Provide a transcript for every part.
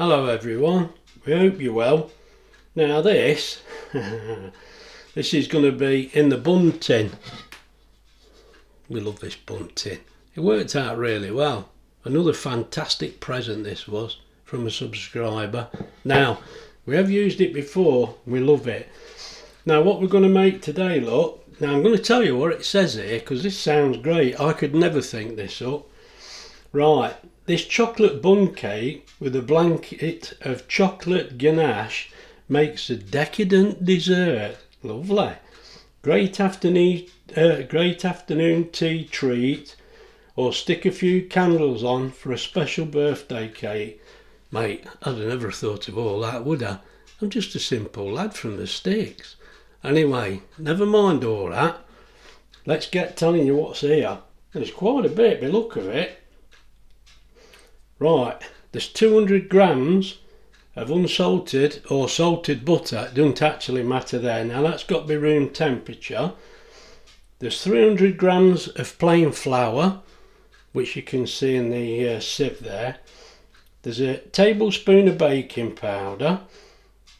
Hello everyone, we hope you're well. Now this this is going to be in the bunting. We love this bunting. It worked out really well. Another fantastic present this was from a subscriber. Now we have used it before, we love it. Now what we're going to make today, look, now I'm going to tell you what it says here because this sounds great. I could never think this up. Right, this chocolate bun cake with a blanket of chocolate ganache makes a decadent dessert. Lovely. Great afternoon tea treat, or stick a few candles on for a special birthday cake. Mate, I'd have never thought of all that, would I? I'm just a simple lad from the sticks. Anyway, never mind all that. Let's get telling you what's here. There's quite a bit by the look of it. Right, there's 200 grams of unsalted or salted butter, it doesn't actually matter there. Now that's got to be room temperature. There's 300 grams of plain flour, which you can see in the sieve there. There's a tablespoon of baking powder,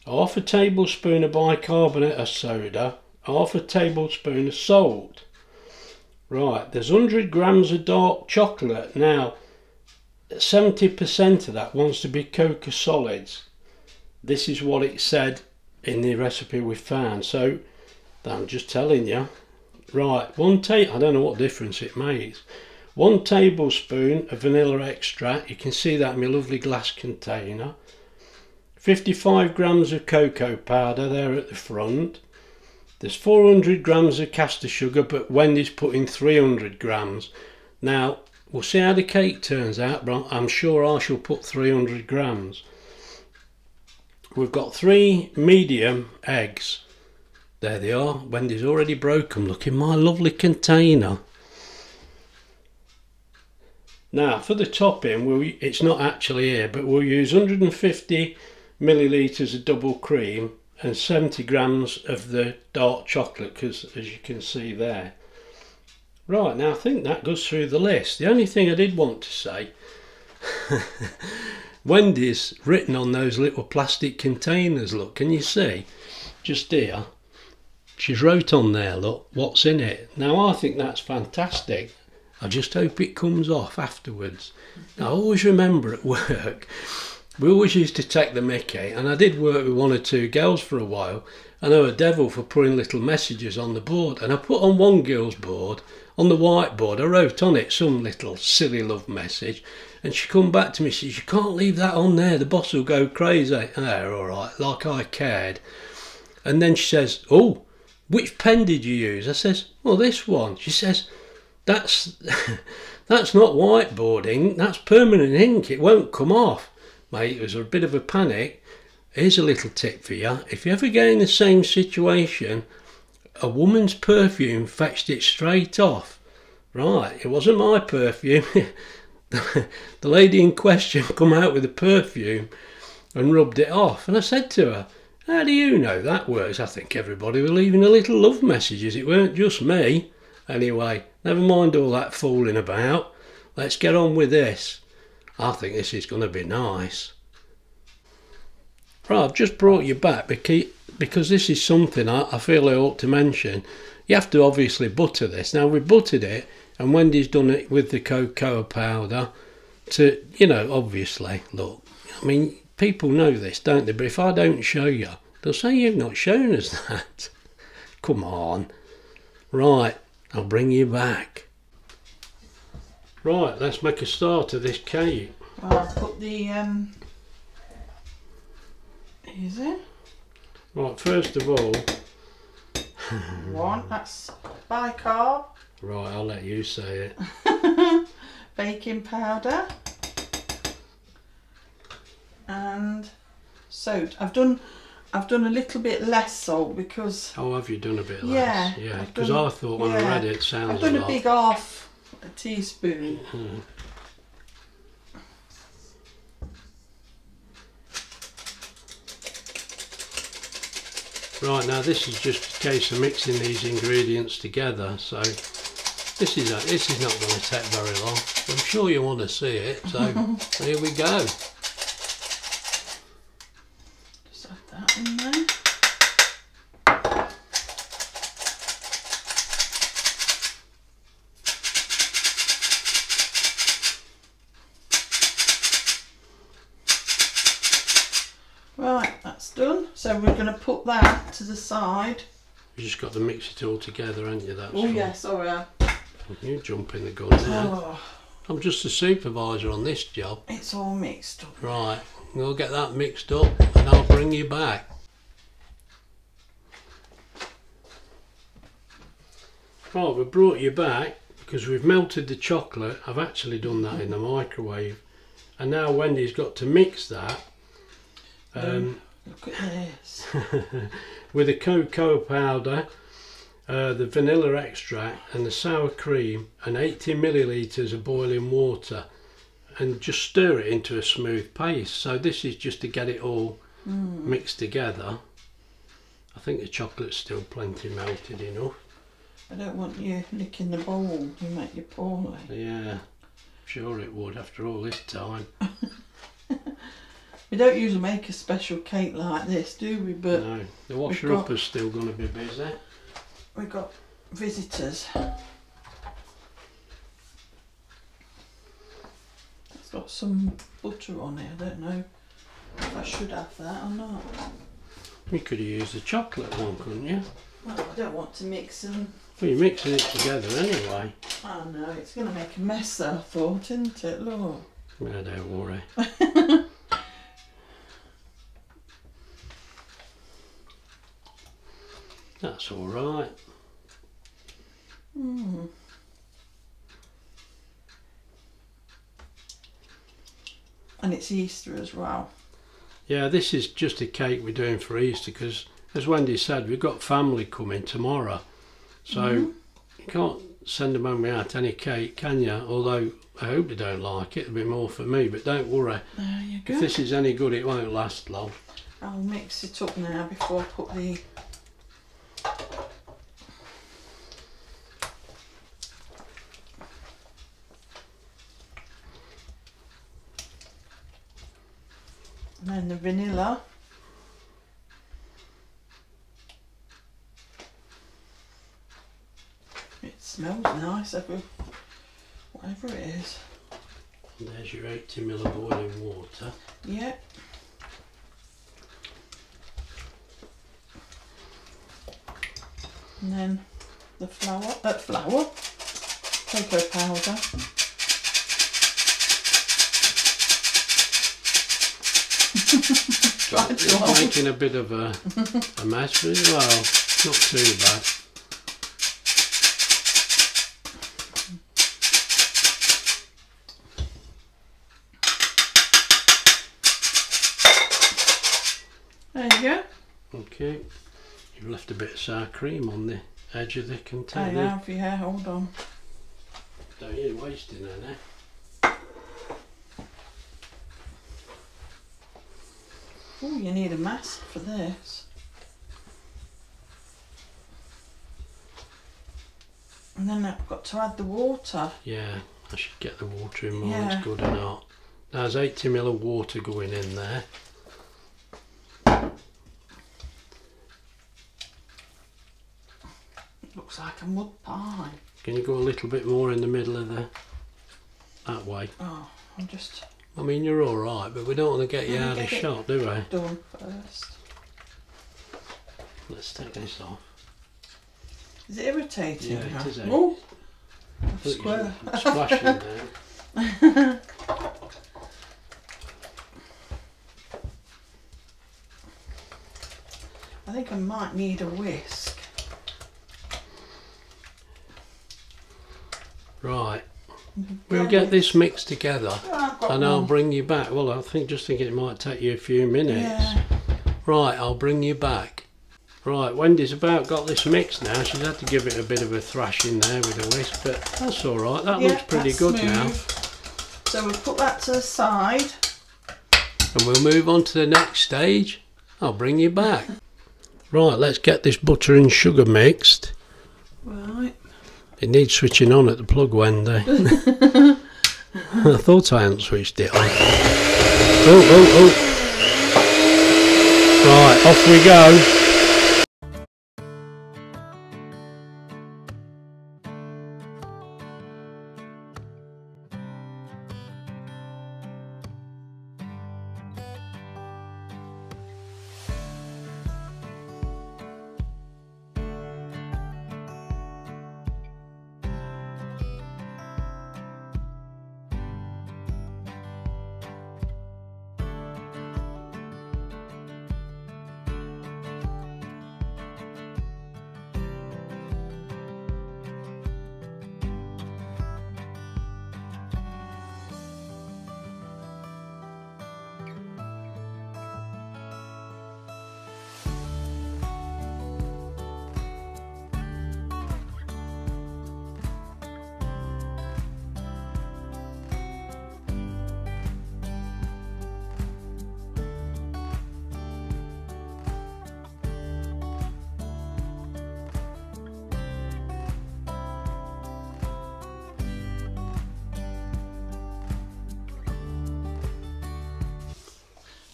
half a tablespoon of bicarbonate of soda, half a tablespoon of salt. Right, there's 100 grams of dark chocolate. Now 70% of that wants to be cocoa solids. This is what it said in the recipe we found, so I'm just telling you. Right, I don't know what difference it makes. 1 tablespoon of vanilla extract, you can see that in my lovely glass container. 55 grams of cocoa powder there at the front. There's 400 grams of caster sugar, but Wendy's put in 300 grams. Now we'll see how the cake turns out, but I'm sure I shall put 300 grams. We've got 3 medium eggs. There they are. Wendy's already broke them. Look in my lovely container. Now for the topping, it's not actually here, but we'll use 150 millilitres of double cream and 70 grams of the dark chocolate, because as you can see there. Right, now I think that goes through the list. The only thing I did want to say, Wendy's written on those little plastic containers, look, can you see? Just here, she's wrote on there, look, what's in it. Now I think that's fantastic. I just hope it comes off afterwards. Now, I always remember at work, we always used to take the mickey, and I did work with 1 or 2 girls for a while, and they were a devil for putting little messages on the board. And I put on one girl's board, on the whiteboard, I wrote on it some little silly love message, and she come back to me, she says, you can't leave that on there, the boss will go crazy. There, all right, like I cared. And then she says, oh, which pen did you use? I says, well, this one. She says, that's not whiteboard ink, that's permanent ink, it won't come off. Mate, it was a bit of a panic. Here's a little tip for you. If you ever get in the same situation, a woman's perfume fetched it straight off. Right, it wasn't my perfume. The lady in question come out with the perfume and rubbed it off. And I said to her, how do you know that works? I think everybody was leaving a little love messages. It weren't just me. Anyway, never mind all that fooling about. Let's get on with this. I think this is going to be nice. Right, I've just brought you back because this is something I feel I ought to mention. You have to obviously butter this. Now we buttered it, and Wendy's done it with the cocoa powder to, you know, obviously, look, I mean, people know this, don't they? But if I don't show you, they'll say you've not shown us that. Come on. Right, I'll bring you back. Right, let's make a start of this cake. Well, I've put the is it? Right, first of all, that's bicarb. Right, I'll let you say it. Baking powder and soda. I've done a little bit less salt because. Oh, have you done a bit less? Yeah, because I thought when I read it, it sounds. I've done a big half. A teaspoon. Right, now this is just a case of mixing these ingredients together, so this is not going to take very long. I'm sure you want to see it, so here we go. done, so we're going to put that to the side. You just got to mix it all together, haven't you? That's oh yeah. You jump in the gun now. Oh. I'm just a supervisor on this job. It's all mixed up. Right, we'll get that mixed up and I'll bring you back. Right, we brought you back because we've melted the chocolate. I've actually done that in the microwave. And now Wendy's got to mix that. Look at this. With the cocoa powder, the vanilla extract and the sour cream and 80 millilitres of boiling water, and just stir it into a smooth paste. So this is just to get it all mixed together. I think the chocolate's still plenty melted enough. I don't want you licking the bowl, you make you poorly. Yeah, sure it would after all this time. We don't usually make a special cake like this, do we? But no, the washer-upper's still going to be busy. We've got visitors. It's got some butter on it, I don't know if I should have that or not. You could have used the chocolate one, couldn't you? Well, I don't want to mix them. Well, you're mixing it together anyway. I know, it's going to make a mess though, I thought, isn't it? Look. No, don't worry. That's all right. And it's Easter as well. Yeah, this is just a cake we're doing for Easter because, as Wendy said, we've got family coming tomorrow. So you can't send them home without any cake, can you? Although I hope they don't like it. It'll be more for me, but don't worry. There you go. If this is any good, it won't last long. I'll mix it up now before I put the... And then the vanilla. It smells nice, whatever it is. And there's your 80 ml of boiling water. Yep. And then the flour, cocoa powder. It's making a bit of a mess, but well, not too bad. There you go. Okay, you've left a bit of sour cream on the edge of the container. I have, yeah, hold on. Don't you waste it now, eh? Oh, you need a mask for this. And then I've got to add the water. Yeah, I should get the water in while it's good or not. There's 80 ml of water going in there. It looks like a mud pie. Can you go a little bit more in the middle of the... that way? Oh, I'm just... I mean, you're all right, but we don't want to get you out of shot, do we? Done first. Let's take this off. Is it irritating? Yeah, it is. Oh, square. Splashing there. I think I might need a whisk. Right. We'll get this mixed together and I'll bring you back. Well, I just think it might take you a few minutes. Yeah. Right, I'll bring you back. Right, Wendy's about got this mixed now. She's had to give it a bit of a thrashing there with a whisk, but that's all right. That looks pretty good now. So we'll put that to the side. And we'll move on to the next stage. I'll bring you back. Right, let's get this butter and sugar mixed. Right. It needs switching on at the plug, Wendy. I thought I hadn't switched it on. Oh. Right, off we go.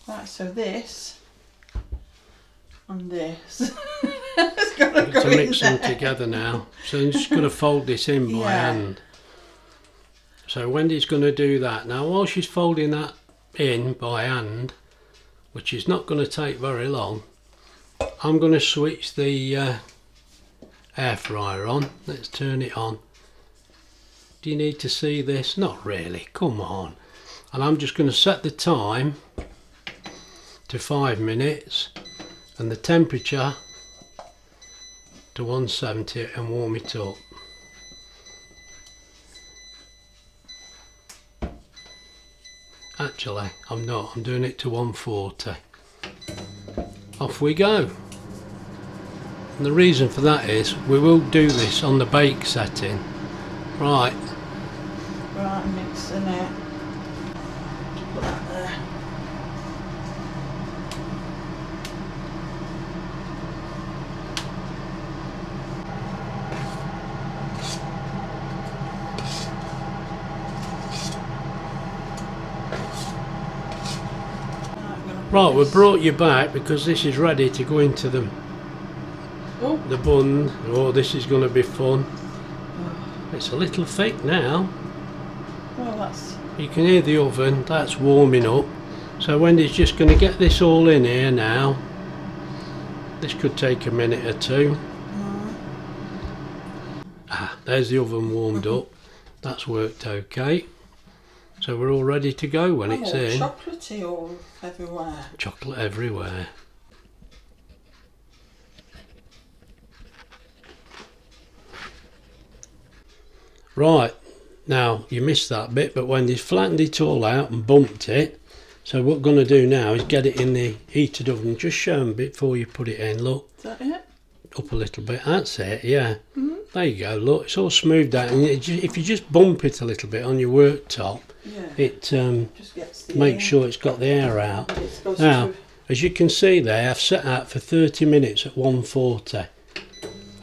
Right, so this and this. It's got to go in there. Mix them together now. So I'm just going to fold this in by hand. So Wendy's going to do that. Now while she's folding that in by hand, which is not going to take very long, I'm going to switch the air fryer on. Let's turn it on. Do you need to see this? Not really, come on. And I'm just going to set the time to 5 minutes and the temperature to 170 and warm it up. Actually, I'm not, I'm doing it to 140. Off we go. And the reason for that is we will do this on the bake setting. Right. Right, I'm mixing it. Put that there. Right, we brought you back because this is ready to go into the bun. Oh, this is going to be fun. It's a little thick now. Well, that's... You can hear the oven, that's warming up. So Wendy's just going to get this all in here now. This could take a minute or two. Ah, there's the oven warmed up. That's worked okay. So we're all ready to go when it's in. Chocolatey all everywhere. Chocolate everywhere. Right, now you missed that bit, but Wendy's flattened it all out and bumped it. So what we're going to do now is get it in the heated oven. Just show them before you put it in, look. Is that it? Up a little bit, that's it, yeah. There you go, look, it's all smoothed out. And it just, if you just bump it a little bit on your worktop, it just makes sure it's got the air out. Now, as you can see there, I've set out for 30 minutes at 140.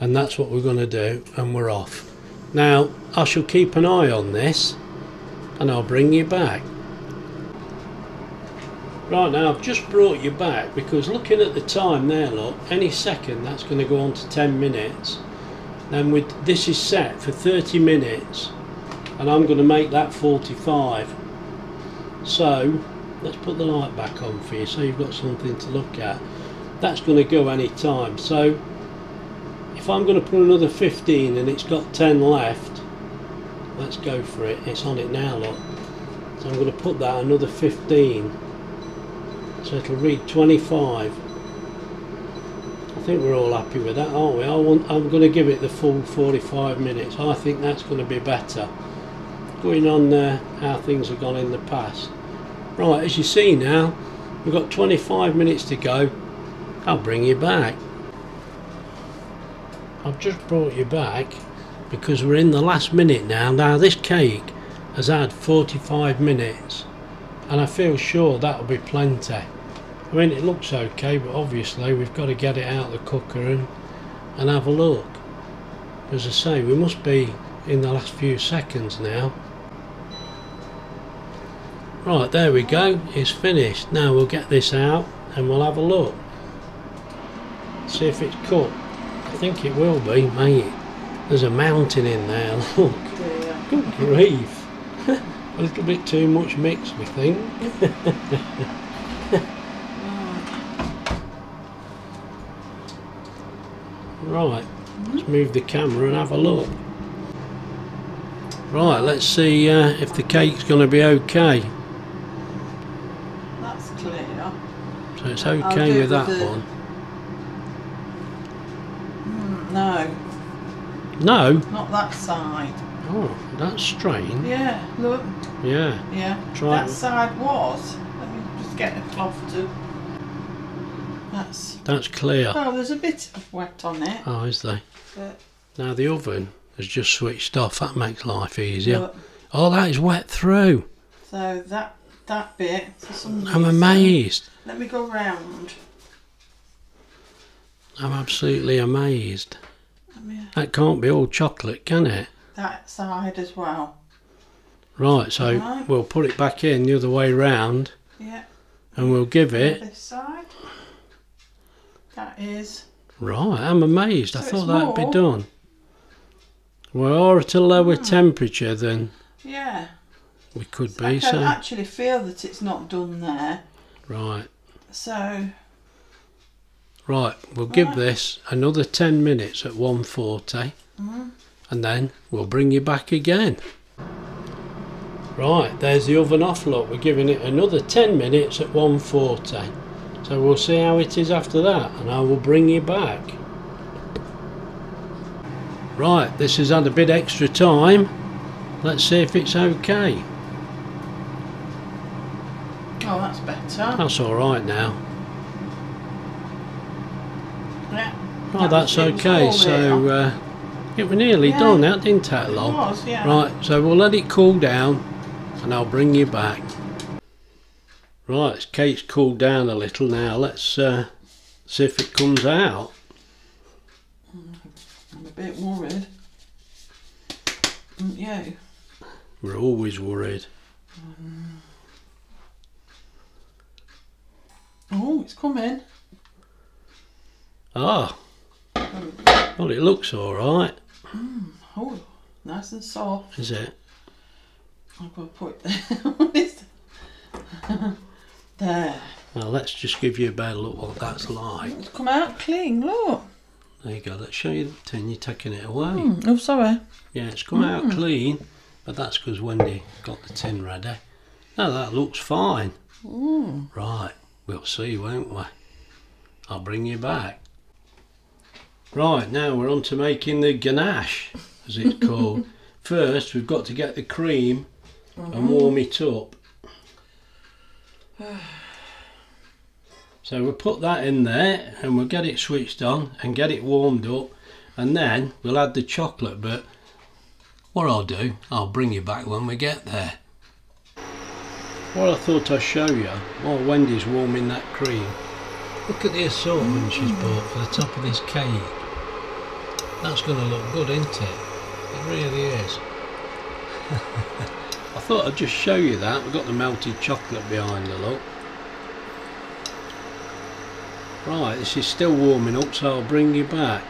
And that's what we're going to do, and we're off. Now, I shall keep an eye on this and I'll bring you back. Right, now I've just brought you back because looking at the time there, look, any second that's going to go on to 10 minutes. Then with this is set for 30 minutes and I'm going to make that 45. So, let's put the light back on for you so you've got something to look at. That's going to go any time. So, if I'm going to put another 15 and it's got 10 left, let's go for it. It's on it now, look. So I'm going to put that another 15. So it'll read 25. I think we're all happy with that, aren't we? I'm going to give it the full 45 minutes. I think that's going to be better. Going on there, how things have gone in the past. Right, as you see now, we've got 25 minutes to go. I'll bring you back. I've just brought you back because we're in the last minute now. Now this cake has had 45 minutes and I feel sure that'll be plenty. I mean it looks okay, but obviously we've got to get it out of the cooker and have a look. As I say, we must be in the last few seconds now. Right, there we go, it's finished. Now we'll get this out and we'll have a look. See if it's cooked. I think it will be, mate. There's a mountain in there, look. Yeah. Good grief. A little bit too much mix, we think. Right, let's move the camera and have a look. Right, let's see if the cake's going to be okay. That's clear. So it's okay with that one. No. No? Not that side. Oh, that's strange. Yeah, look. Yeah. Yeah. Try that side was. Let me just get the cloth to... That's clear. Oh, there's a bit of wet on it. Oh, is there? But... Now the oven has just switched off. That makes life easier. Look. Oh, that is wet through. So that bit, for some reason... I'm amazed. Let me go round. I'm absolutely amazed. That can't be all chocolate, can it? That side as well. Right, so we'll put it back in the other way round. Yeah. and we'll give it this side. That is right. I'm amazed. So I thought that'd be done. We're at a lower temperature than we could be. So I can actually feel that it's not done there. Right. So. Right, we'll give this another 10 minutes at 140 and then we'll bring you back again. Right, there's the oven off, look, we're giving it another 10 minutes at 140. So we'll see how it is after that and I will bring you back. Right, this has had a bit extra time. Let's see if it's okay. Oh, that's better. That's alright now. Oh, that's okay. So it was nearly done. That didn't take long. It was, yeah. Right, so we'll let it cool down, and I'll bring you back. Right, cake's cooled down a little now. Let's see if it comes out. I'm a bit worried. Aren't you? We're always worried. Oh, it's coming. Ah. Well, it looks all right. Oh, nice and soft. Is it? I'm going to put it there. There. Now, let's just give you a better look what that's like. It's come out clean, look. There you go. Let's show you the tin. You're taking it away. Oh, sorry. Yeah, it's come out clean, but that's because Wendy got the tin ready. Now, that looks fine. Right. We'll see, won't we? I'll bring you back. Right, now we're on to making the ganache, as it's called. First, we've got to get the cream and warm it up. So we'll put that in there and we'll get it switched on and get it warmed up. And then we'll add the chocolate, but what I'll do, I'll bring you back when we get there. What I thought I'd show you, while Wendy's warming that cream, look at the assortment she's bought for the top of this cake. That's going to look good, isn't it? It really is. I thought I'd just show you that. We've got the melted chocolate behind the look. Right, this is still warming up, so I'll bring you back.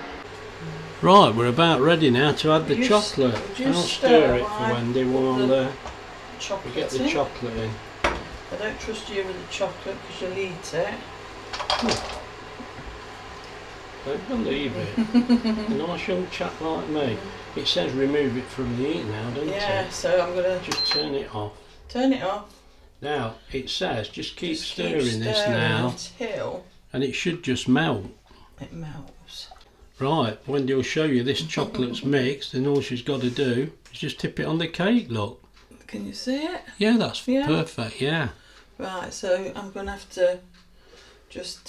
Right, we're about ready now to add the chocolate. I'll stir it for Wendy while we get the chocolate in. I don't trust you with the chocolate because you'll eat it. Don't believe it. A nice young chap like me. It says remove it from the heat now, doesn't it? Yeah, so I'm going to just turn it off. Turn it off. Now it says just keep stirring this now until and it should just melt. It melts. Right, Wendy will show you this chocolate's mixed and all she's got to do is just tip it on the cake, look. Can you see it? Yeah, that's perfect, yeah. Right, so I'm going to have to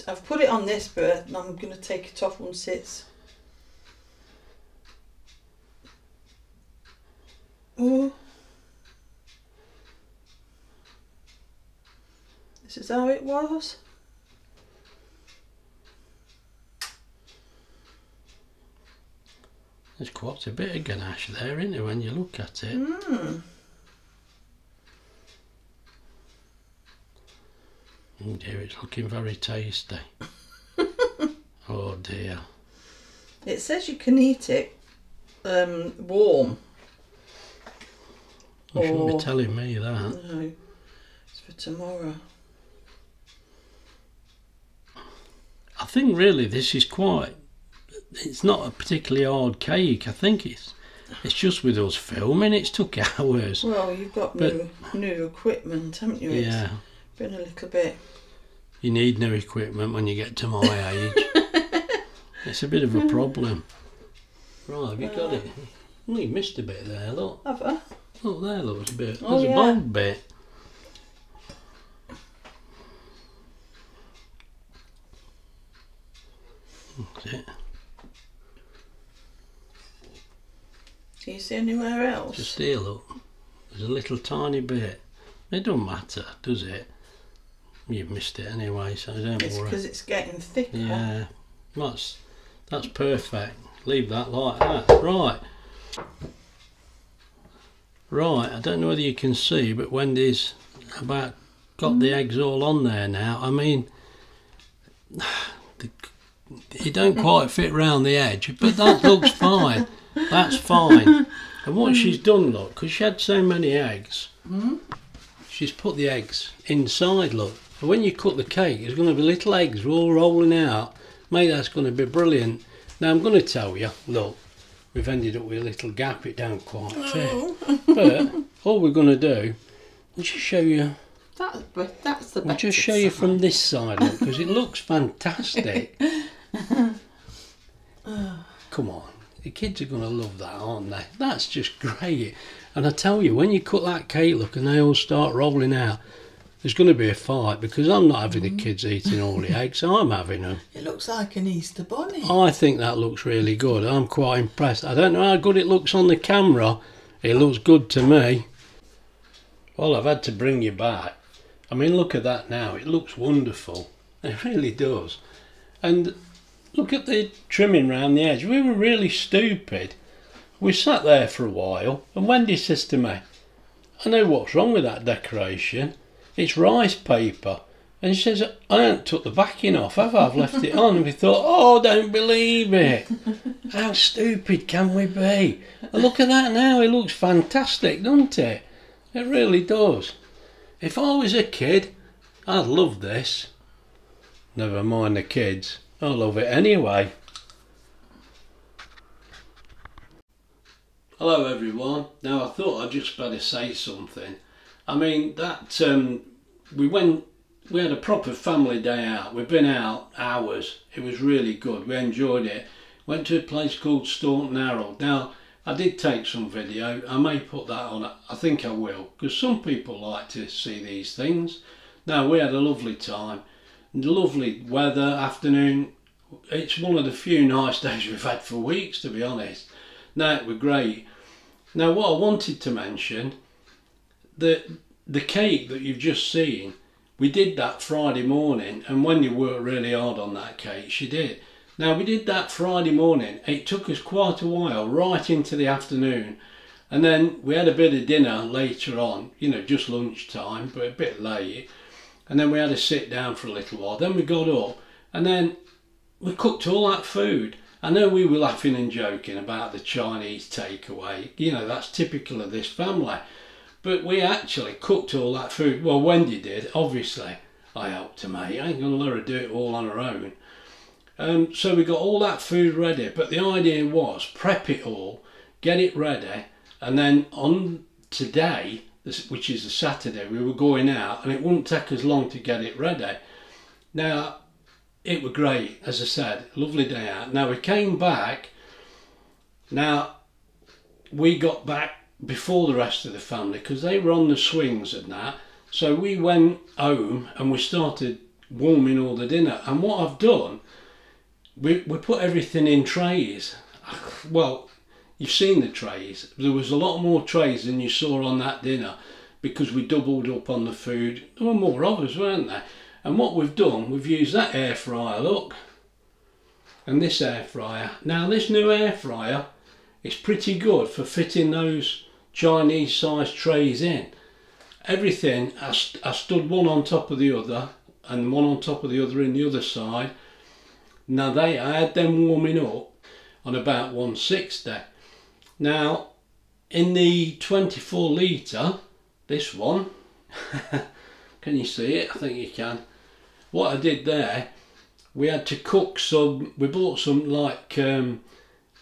I've put it on this bit and I'm going to take it off once it's... Oh. This is how it was. There's quite a bit of ganache there, isn't there, when you look at it? Oh dear, it's looking very tasty. Oh dear. It says you can eat it warm. You shouldn't be telling me that. No, it's for tomorrow. I think really this is quite, it's not a particularly hard cake. I think it's just with us filming, it's took hours. Well, you've got new equipment, haven't you? Yeah. Been a little bit. You need new equipment when you get to my age. It's a bit of a problem. Right, have you got it? Well, you missed a bit there, look. Have I? Look there, look, there's a bit. Oh, there's a bold bit. That's it. Do you see anywhere else? Just here, look. There's a little tiny bit. It doesn't matter, does it? You've missed it anyway, so don't worry. It's because it's getting thicker. Yeah, that's perfect. Leave that like that. Right. Right, I don't know whether you can see, but Wendy's about got the eggs all on there now. I mean, it don't quite fit round the edge, but that looks fine. That's fine. And what she's done, look, because she had so many eggs, she's put the eggs inside, look. And when you cut the cake, there's going to be little eggs all rolling out. Mate, that's going to be brilliant. Now, I'm going to tell you, look, we've ended up with a little gap. It don't quite fit. Oh. But all we're going to do, we'll just show you. That's the best. We'll just show you from this side, look, because it looks fantastic. Come on. The kids are going to love that, aren't they? That's just great. And I tell you, when you cut that cake, look, and they all start rolling out, there's going to be a fight, because I'm not having the kids eating all the eggs. I'm having them. It looks like an Easter bunny. I think that looks really good. I'm quite impressed. I don't know how good it looks on the camera. It looks good to me. Well, I've had to bring you back. I mean, look at that now. It looks wonderful. It really does. And look at the trimming round the edge. We were really stupid. We sat there for a while, and Wendy says to me, I know what's wrong with that decoration. It's rice paper. And she says, I haven't took the backing off, have I? I've left it on. And we thought, oh, don't believe it. How stupid can we be? And look at that now. It looks fantastic, doesn't it? It really does. If I was a kid, I'd love this. Never mind the kids. I love it anyway. Hello everyone. Now I thought I'd just better say something. I mean that we had a proper family day out. We've been out hours. It was really good. We enjoyed it. Went to a place called Staunton Arrow. Now I did take some video. I may put that on. I think I will, because some people like to see these things. Now we had a lovely time. Lovely weather, afternoon. It's one of the few nice days we've had for weeks, to be honest. Now it was great. Now what I wanted to mention, the cake that you've just seen, we did that Friday morning, and Wendy worked really hard on that cake. She did. Now we did that Friday morning. It took us quite a while, right into the afternoon, and then we had a bit of dinner later on. You know, just lunchtime, but a bit late. And then we had to sit down for a little while. Then we got up and then we cooked all that food. I know we were laughing and joking about the Chinese takeaway. You know, that's typical of this family. But we actually cooked all that food. Well, Wendy did, obviously. I helped her, mate. I ain't going to let her do it all on her own. So we got all that food ready. But the idea was prep it all, get it ready. And then on today, which is a Saturday, we were going out and it wouldn't take us long to get it ready. Now, it was great, as I said, lovely day out. Now, we came back. Now, we got back before the rest of the family because they were on the swings and that. So we went home and we started warming all the dinner. And what I've done, we put everything in trays. Well, you've seen the trays. There was a lot more trays than you saw on that dinner because we doubled up on the food. There were more of us, weren't there? And what we've done, we've used that air fryer, look. And this air fryer. Now this new air fryer is pretty good for fitting those Chinese sized trays in. Everything, I stood one on top of the other and one on top of the other in the other side. Now I had them warming up on about 160. Now, in the 24 litre, this one, can you see it? I think you can. What I did there, we had to cook some, we bought some like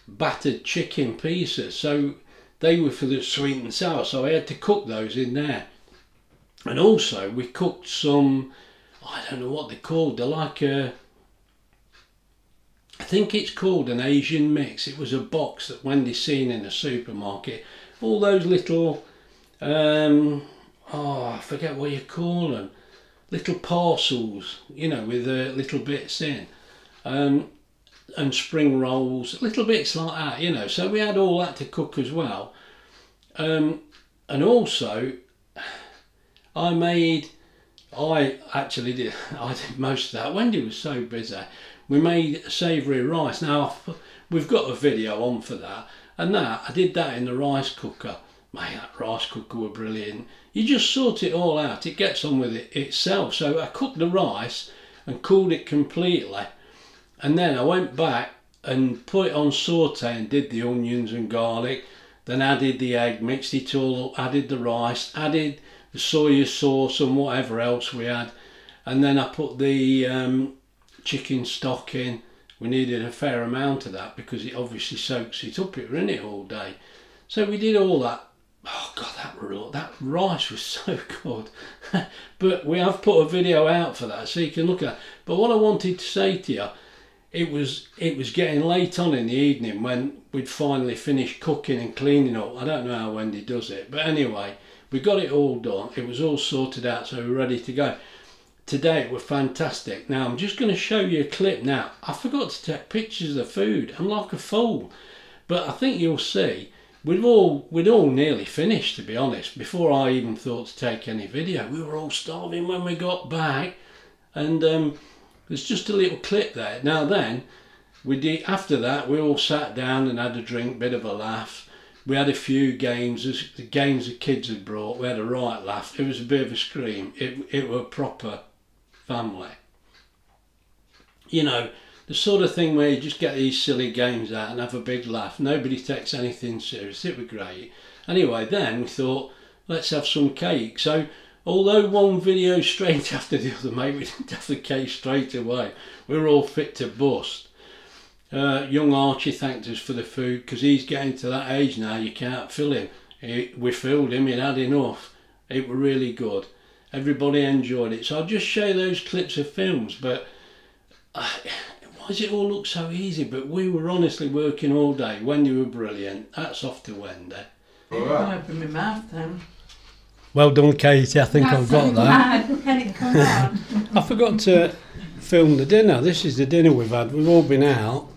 battered chicken pieces. So they were for the sweet and sour. So I had to cook those in there. And also we cooked some, I don't know what they're called. They're like a, I think it's called an Asian mix. It was a box that Wendy's seen in a supermarket. All those little, oh, I forget what you call them. Little parcels, you know, with little bits in. And spring rolls, little bits like that, you know. So we had all that to cook as well. And also, I did most of that. Wendy was so busy. We made savoury rice. Now, we've got a video on for that. And I did that in the rice cooker. my horse cooker were brilliant. You just sort it all out, it gets on with it itself. So I cooked the rice and cooled it completely, and then I went back and put it on saute and did the onions and garlic, then added the egg, mixed it all up, added the rice, added the soya sauce and whatever else we had, and then I put the chicken stock in. We needed a fair amount of that because it obviously soaks it up, it was in it all day. So we did all that. Oh God, that rice was so good. But we have put a video out for that so you can look at it. But what I wanted to say to you, it was getting late on in the evening when we'd finally finished cooking and cleaning up. I don't know how Wendy does it, but anyway, we got it all done. It was all sorted out, so we were ready to go. Today it was fantastic. Now I'm just going to show you a clip now. I forgot to take pictures of the food. I'm like a fool. But I think you'll see, we'd all nearly finished, to be honest, before I even thought to take any video. We were all starving when we got back, and there's just a little clip there. Now then, after that we all sat down and had a drink, bit of a laugh. We had a few games, the games the kids had brought. We had a right laugh. It was a bit of a scream. It were proper family. You know, the sort of thing where you just get these silly games out and have a big laugh. Nobody takes anything serious. It were great. Anyway, then we thought, let's have some cake. So, although one video straight after the other, mate, we didn't have the cake straight away. We were all fit to bust. Young Archie thanked us for the food because he's getting to that age now you can't fill him. We filled him, he'd had enough. It was really good. Everybody enjoyed it. So I'll just show those clips of films, but why does it all look so easy? But we were honestly working all day. Wendy were brilliant. Hats off to Wendy. All right. Open my mouth then. Well done, Katie. I think I've got that. I forgot to film the dinner. This is the dinner we've had. We've all been out.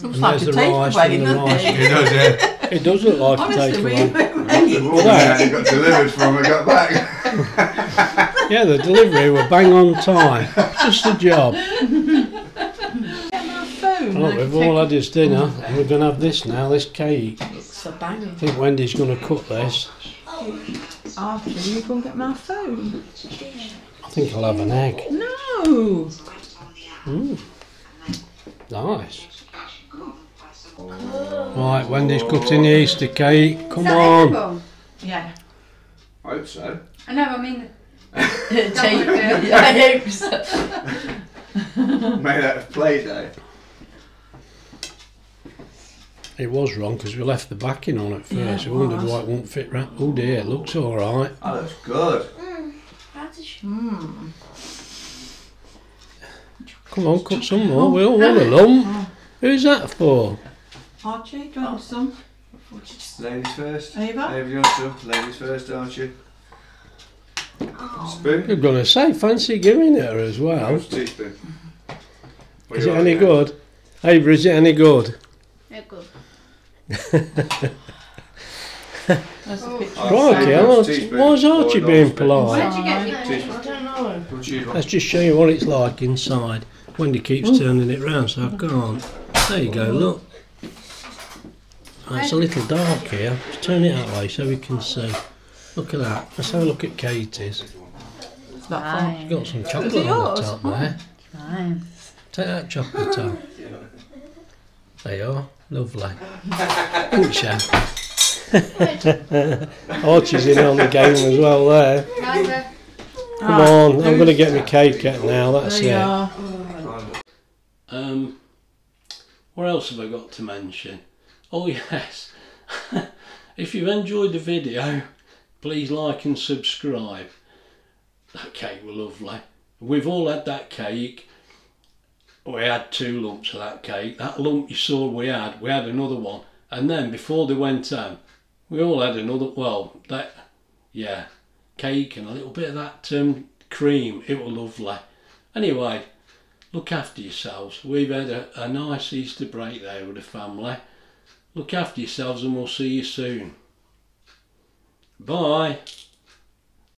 Looks like a takeaway, doesn't it? It does, yeah. It does look like a takeaway. Well, that got delivered from when we got back. Yeah, the delivery were bang on time. Just a job. Get my phone. Look, we've all had this dinner, and we're going to have this now, this cake. It's a banger. I think Wendy's going to cook this. After you go and get my phone. I think I'll have an egg. No. Mm. Nice. Right, Wendy's cutting the Easter cake. Come on. Yeah. I hope so. I know, I mean... I hope so. Made out of Play-Doh. It was wrong because we left the backing on at first. Yeah, we wondered why it won't fit right. Oh dear, it looks all right. Oh, that's good. Mm. Come on, cut some more. We all want a lump. Who's that for? Archie, do you want some? Ladies first. Ava? Ava, you want some? Ladies first, Archie. Spoon? You're going to say, fancy giving it her as well. Is it any good? Ava, is it any good? No good. Crikey, why's Archie being polite? I don't know. Let's just show you what it's like inside. Wendy keeps turning it round so I can't. There you go, look. It's a little dark here. Let's turn it that way so we can see. Look at that. Let's have a look at Katie's. It's got some chocolate on the top there. Nice. Take that chocolate out. There you are. Lovely. Wouldn't you? Archie's in on the game as well there. Come on, I'm going to get my cake out now, that's it. What else have I got to mention? Oh yes, if you've enjoyed the video, please like and subscribe. That cake was lovely. We've all had that cake. We had two lumps of that cake. That lump you saw we had another one. And then before they went home, we all had another, well, that, yeah, cake and a little bit of that cream. It was lovely. Anyway, look after yourselves. We've had a nice Easter break there with the family. Look after yourselves and we'll see you soon. Bye.